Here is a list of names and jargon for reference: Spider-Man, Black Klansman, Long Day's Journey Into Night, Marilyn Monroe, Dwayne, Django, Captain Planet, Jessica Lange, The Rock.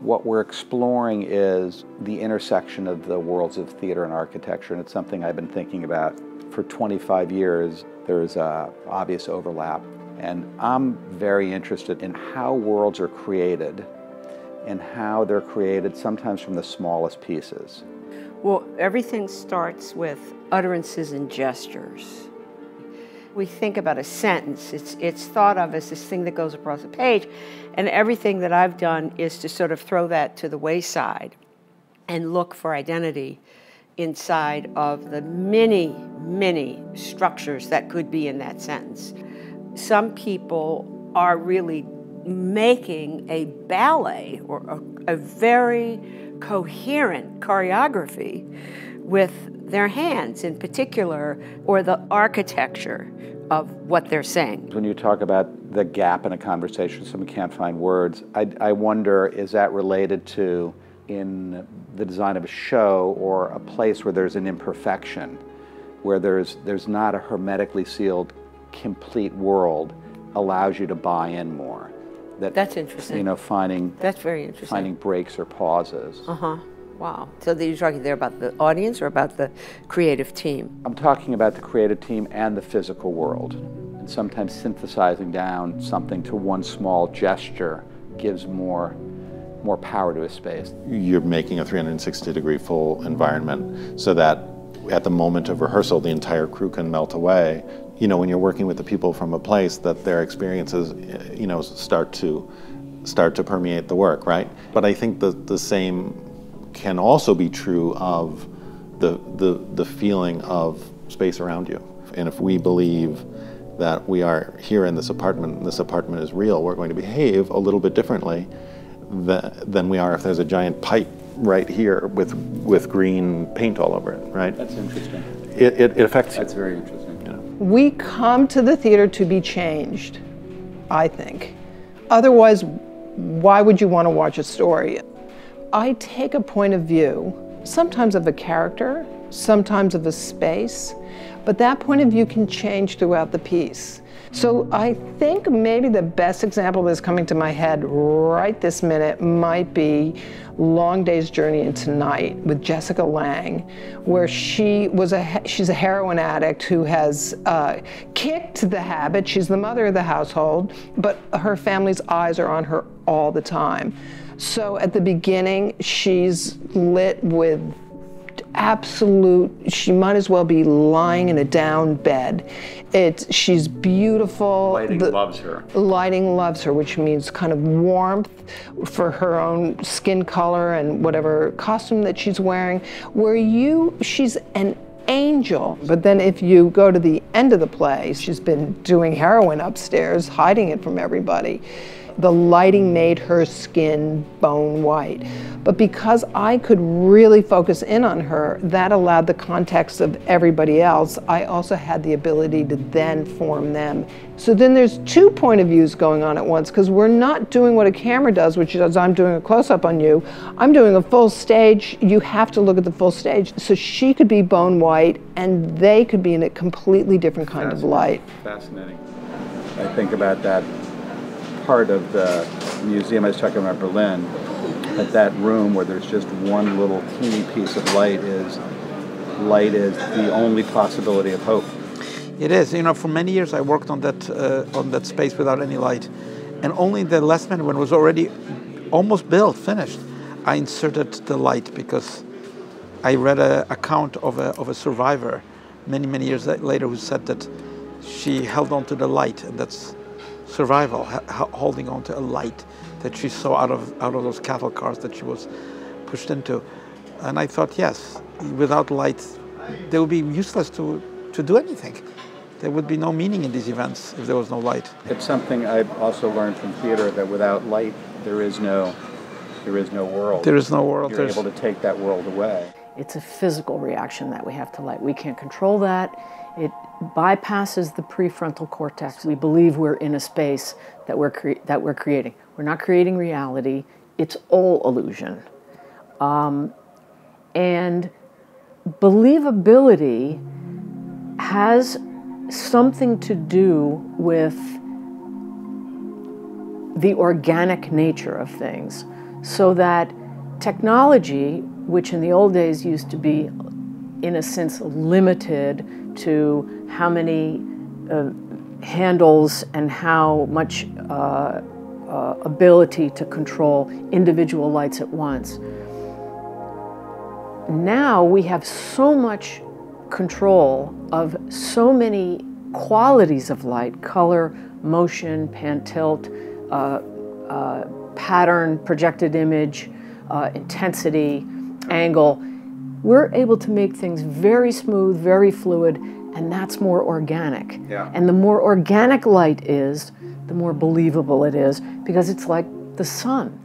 What we're exploring is the intersection of the worlds of theater and architecture, and it's something I've been thinking about for 25 years. There's an obvious overlap, and I'm very interested in how worlds are created and how they're created sometimes from the smallest pieces. Well, everything starts with utterances and gestures. We think about a sentence, it's thought of as this thing that goes across the page, and everything that I've done is to sort of throw that to the wayside and look for identity inside of the many, many structures that could be in that sentence. Some people are really making a ballet or a very coherent choreography with their hands in particular, or the architecture of what they're saying. When you talk about the gap in a conversation, someone can't find words, I wonder, is that related to in the design of a show or a place where there's an imperfection, where there's not a hermetically sealed, complete world, allows you to buy in more? That's interesting. You know, that's very interesting. Finding breaks or pauses. Uh-huh. Wow. So you're talking there about the audience or about the creative team? I'm talking about the creative team and the physical world. And sometimes synthesizing down something to one small gesture gives more power to a space. You're making a 360-degree full environment so that at the moment of rehearsal, the entire crew can melt away. You know, when you're working with the people from a place, that their experiences, you know, start to permeate the work, right? But I think the same can also be true of the feeling of space around you. And if we believe that we are here in this apartment, and this apartment is real, we're going to behave a little bit differently than we are if there's a giant pipe right here with green paint all over it, right? That's interesting. It affects you. That's very interesting. You know. We come to the theater to be changed, I think. Otherwise, why would you want to watch a story? I take a point of view, sometimes of a character, sometimes of a space, but that point of view can change throughout the piece. So I think maybe the best example that's coming to my head right this minute might be Long Day's Journey Into Night with Jessica Lange, where she's a heroin addict who has kicked the habit. She's the mother of the household, but her family's eyes are on her all the time. So at the beginning, she's lit with absolute, she might as well be lying in a down bed. She's beautiful. Lighting loves her. Lighting loves her, which means kind of warmth for her own skin color and whatever costume that she's wearing, she's an angel. But then if you go to the end of the play, she's been doing heroin upstairs, hiding it from everybody. The lighting made her skin bone white. But because I could really focus in on her, that allowed the context of everybody else. I also had the ability to then form them. So then there's two point of views going on at once, because we're not doing what a camera does, which is I'm doing a close-up on you. I'm doing a full stage. You have to look at the full stage. So she could be bone white, and they could be in a completely different kind of light. Fascinating. I think about that. Part of the museum I was talking about Berlin, at that room where there's just one little teeny piece of light is the only possibility of hope. It is. You know, for many years I worked on that space without any light, and only the last minute when it was already almost built, finished, I inserted the light because I read an account of a survivor many years later who said that she held on to the light, and that's survival, holding on to a light that she saw out of those cattle cars that she was pushed into. And I thought, yes, without light, they would be useless to do anything. There would be no meaning in these events if there was no light. It's something I've also learned from theater, that without light, there is no world. There is no world. You're able to take that world away. It's a physical reaction that we have to light. We can't control that. It bypasses the prefrontal cortex. We believe we're in a space that we're creating. We're not creating reality. It's all illusion. And believability has something to do with the organic nature of things, so that technology, which in the old days used to be, in a sense, limited to how many handles and how much ability to control individual lights at once. Now we have so much control of so many qualities of light: color, motion, pan tilt, pattern, projected image, intensity, angle. We're able to make things very smooth, very fluid, and that's more organic. Yeah. And the more organic light is, the more believable it is, because it's like the sun.